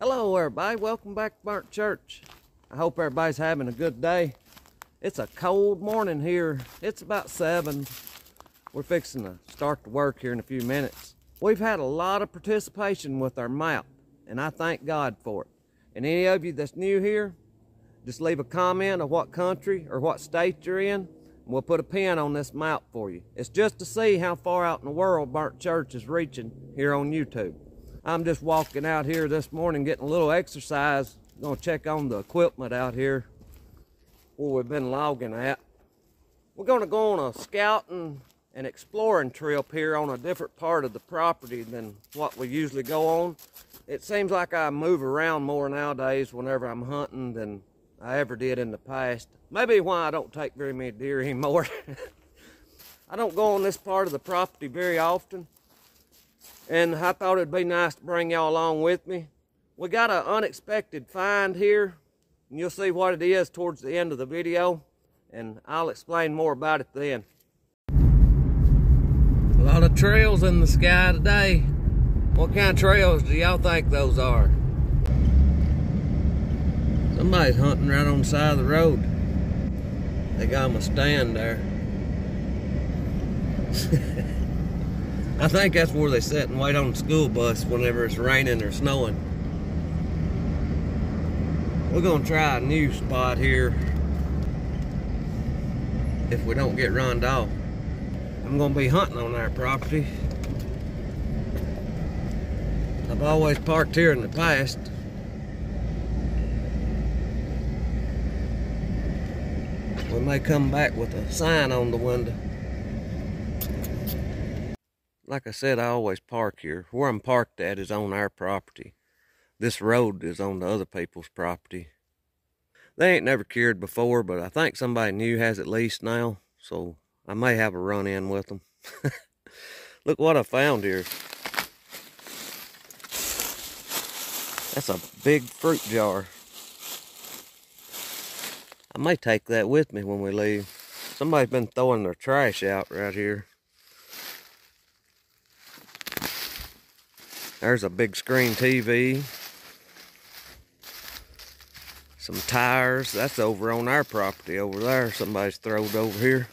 Hello everybody, welcome back to Burnt Church. I hope everybody's having a good day. It's a cold morning here. It's about 7. We're fixing to start the work here in a few minutes. We've had a lot of participation with our map, and I thank God for it. And any of you that's new here, just leave a comment of what country or what state you're in, and we'll put a pin on this map for you. It's just to see how far out in the world Burnt Church is reaching here on YouTube. I'm just walking out here this morning, getting a little exercise. I'm gonna check on the equipment out here where we've been logging at. We're gonna go on a scouting and exploring trip here on a different part of the property than what we usually go on. It seems like I move around more nowadays whenever I'm hunting than I ever did in the past. Maybe why I don't take very many deer anymore. I don't go on this part of the property very often. And I thought it'd be nice to bring y'all along with me. We got an unexpected find here, and you'll see what it is towards the end of the video, and I'll explain more about it then. A lot of trails in the sky today. What kind of trails do y'all think those are? Somebody's hunting right on the side of the road. They got him a stand there. I think that's where they sit and wait on the school bus whenever it's raining or snowing. We're gonna try a new spot here if we don't get runned off. I'm gonna be hunting on our property. I've always parked here in the past. We may come back with a sign on the window. Like I said, I always park here. Where I'm parked at is on our property. This road is on the other people's property. They ain't never cured before, but I think somebody new has at least now, so I may have a run-in with them. Look what I found here. That's a big fruit jar. I may take that with me when we leave. Somebody's been throwing their trash out right here. There's a big screen TV, some tires. That's over on our property over there. Somebody's throwed over here.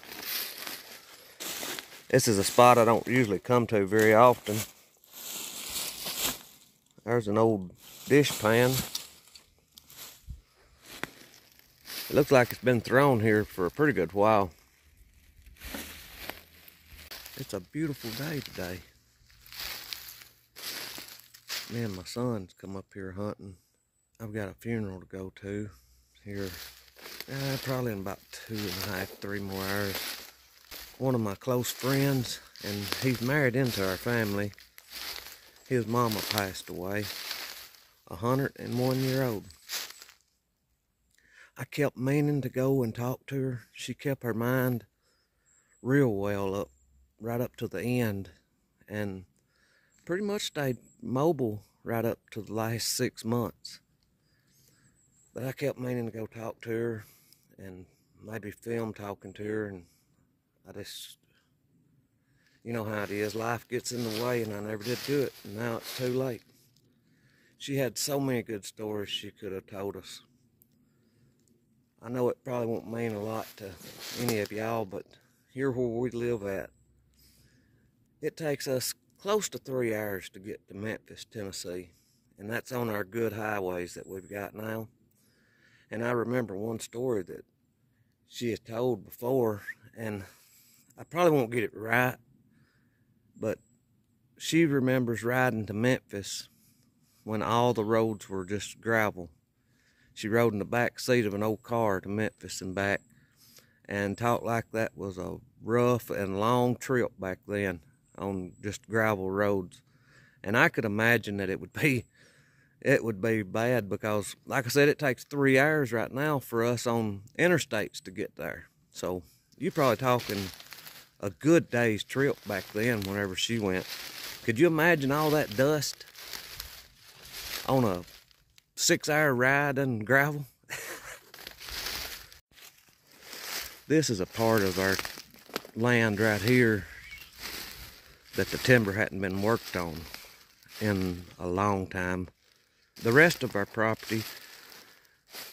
This is a spot I don't usually come to very often. There's an old dish pan. It looks like it's been thrown here for a pretty good while. It's a beautiful day today. Me and my son's come up here hunting. I've got a funeral to go to here. Probably in about 2.5, 3 more hours. One of my close friends, and he's married into our family. His mama passed away, 101 year old. I kept meaning to go and talk to her. She kept her mind real well up, right up to the end, and pretty much stayed mobile right up to the last 6 months. But I kept meaning to go talk to her and maybe film talking to her, and I just, you know how it is, life gets in the way, and I never did do it, and now it's too late. She had so many good stories she could have told us. I know it probably won't mean a lot to any of y'all, but here where we live at, it takes us close to 3 hours to get to Memphis, Tennessee, and that's on our good highways that we've got now. And I remember one story that she has told before, and I probably won't get it right, but she remembers riding to Memphis when all the roads were just gravel. She rode in the back seat of an old car to Memphis and back, and talked like that was a rough and long trip back then, on just gravel roads. And I could imagine that it would be bad, because like I said, it takes 3 hours right now for us on interstates to get there. So you're probably talking a good day's trip back then whenever she went. Could you imagine all that dust on a 6-hour ride in gravel? This is a part of our land right here that the timber hadn't been worked on in a long time. The rest of our property,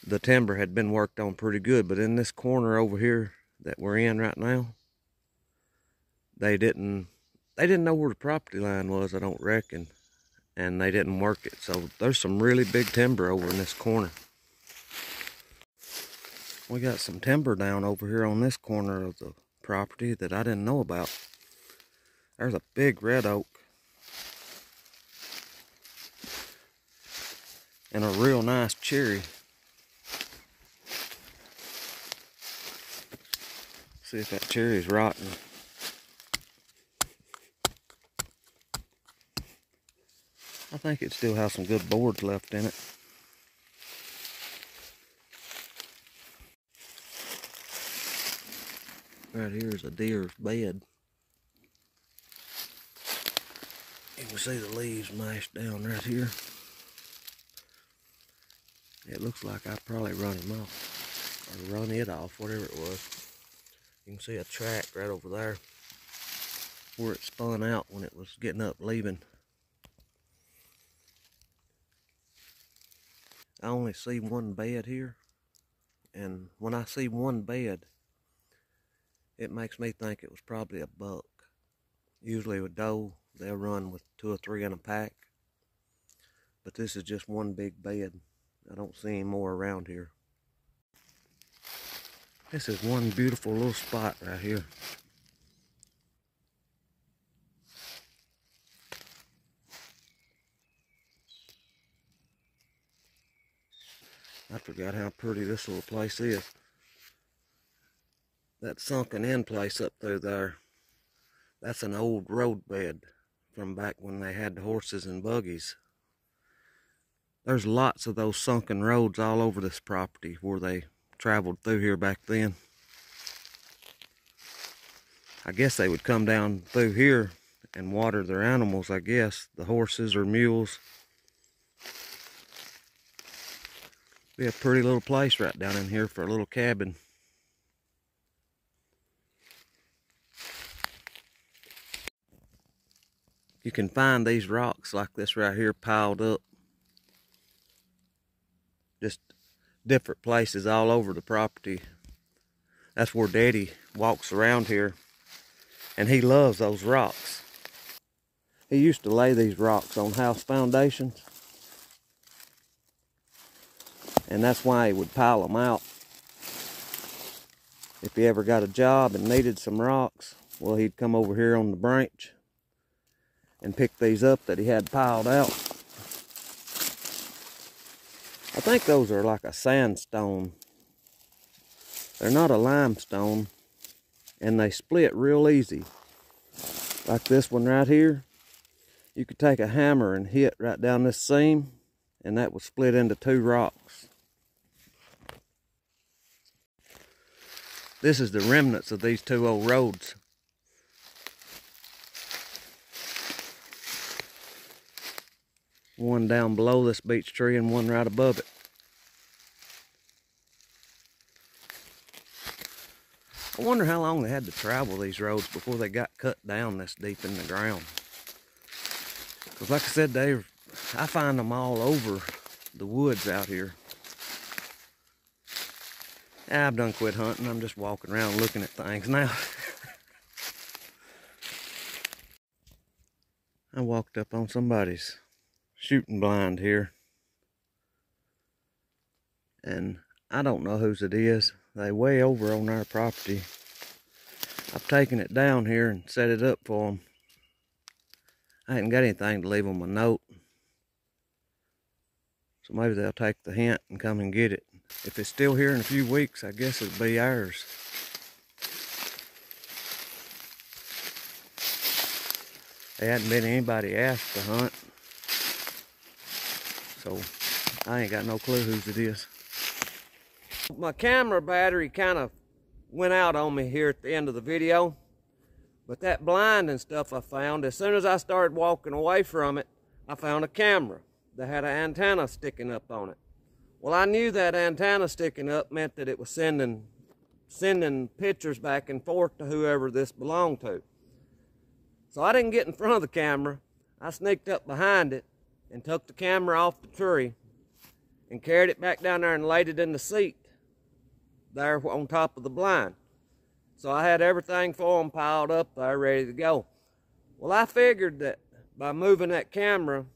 the timber had been worked on pretty good, but in this corner over here that we're in right now, they didn't know where the property line was, I don't reckon, and they didn't work it. So there's some really big timber over in this corner. We got some timber down over here on this corner of the property that I didn't know about. There's a big red oak and a real nice cherry. See if that cherry's rotten. I think it still has some good boards left in it. Right here is a deer's bed. You can see the leaves mashed down right here. It looks like I probably run him off, or run it off, whatever it was. You can see a track right over there where it spun out when it was getting up leaving. I only see one bed here, and when I see one bed, it makes me think it was probably a buck. Usually with doe, they'll run with 2 or 3 in a pack, but this is just one big bed. I don't see any more around here. This is one beautiful little spot right here. I forgot how pretty this little place is. That sunken in place up through there, that's an old roadbed from back when they had the horses and buggies. There's lots of those sunken roads all over this property where they traveled through here back then. I guess they would come down through here and water their animals, I guess, the horses or mules. Be a pretty little place right down in here for a little cabin. You can find these rocks like this right here piled up. Just different places all over the property. That's where Daddy walks around here, and he loves those rocks. He used to lay these rocks on house foundations, and that's why he would pile them out. If he ever got a job and needed some rocks, well, he'd come over here on the branch and pick these up that he had piled out. I think those are like a sandstone. They're not a limestone, and they split real easy. Like this one right here, you could take a hammer and hit right down this seam, and that would split into 2 rocks. This is the remnants of these 2 old roads. One down below this beech tree and one right above it. I wonder how long they had to travel these roads before they got cut down this deep in the ground. Because like I said, I find them all over the woods out here. I've done quit hunting. I'm just walking around looking at things now. I walked up on somebody's shooting blind here, and I don't know whose it is. They way over on our property. I've taken it down here and set it up for them. I hadn't got anything to leave them a note, so maybe they'll take the hint and come and get it. If it's still here in a few weeks, I guess it'll be ours. There hadn't been anybody asked to hunt, so I ain't got no clue whose it is. My camera battery kind of went out on me here at the end of the video, but that blind and stuff I found, as soon as I started walking away from it, I found a camera that had an antenna sticking up on it. Well, I knew that antenna sticking up meant that it was sending pictures back and forth to whoever this belonged to. So I didn't get in front of the camera. I sneaked up behind it and took the camera off the tree and carried it back down there and laid it in the seat there on top of the blind. So I had everything for them piled up there ready to go. Well, I figured that by moving that camera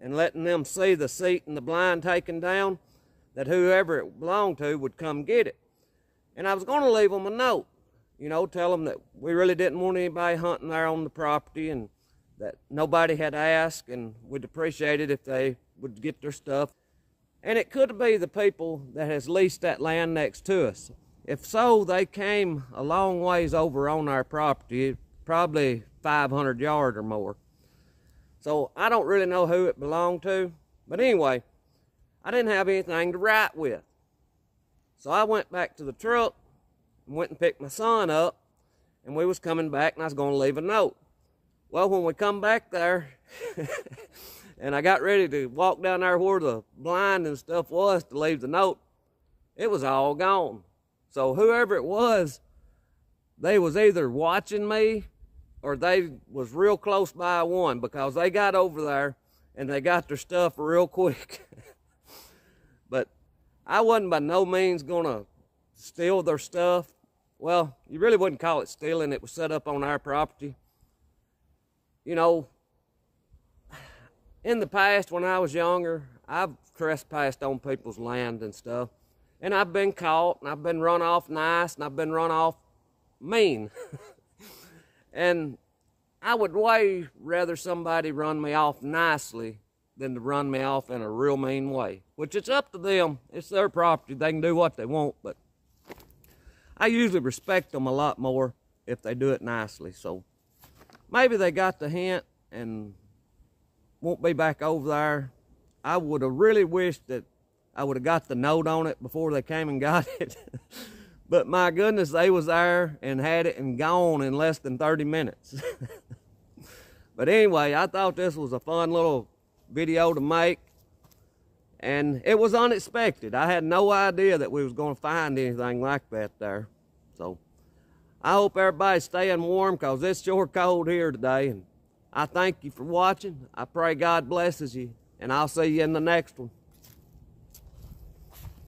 and letting them see the seat and the blind taken down, that whoever it belonged to would come get it. And I was going to leave them a note, you know, tell them that we really didn't want anybody hunting there on the property and that nobody had asked and we'd appreciate it if they would get their stuff. And it could be the people that has leased that land next to us. If so, they came a long ways over on our property, probably 500 yards or more. So I don't really know who it belonged to. But anyway, I didn't have anything to write with. So I went back to the truck and went and picked my son up, and we was coming back and I was going to leave a note. Well, when we come back there and I got ready to walk down there where the blind and stuff was to leave the note, it was all gone. So whoever it was, they was either watching me or they was real close by one, because they got over there and they got their stuff real quick. But I wasn't by no means gonna steal their stuff. Well, you really wouldn't call it stealing. It was set up on our property. You know, in the past when I was younger, I've trespassed on people's land and stuff. And I've been caught, and I've been run off nice, and I've been run off mean. And I would way rather somebody run me off nicely than to run me off in a real mean way, which it's up to them. It's their property. They can do what they want, but I usually respect them a lot more if they do it nicely. So maybe they got the hint and won't be back over there. I would have really wished that I would have got the note on it before they came and got it. But my goodness, they was there and had it and gone in less than 30 minutes. But anyway, I thought this was a fun little video to make, and it was unexpected. I had no idea that we was going to find anything like that there. So I hope everybody's staying warm, because it's sure cold here today. And I thank you for watching. I pray God blesses you, and I'll see you in the next one.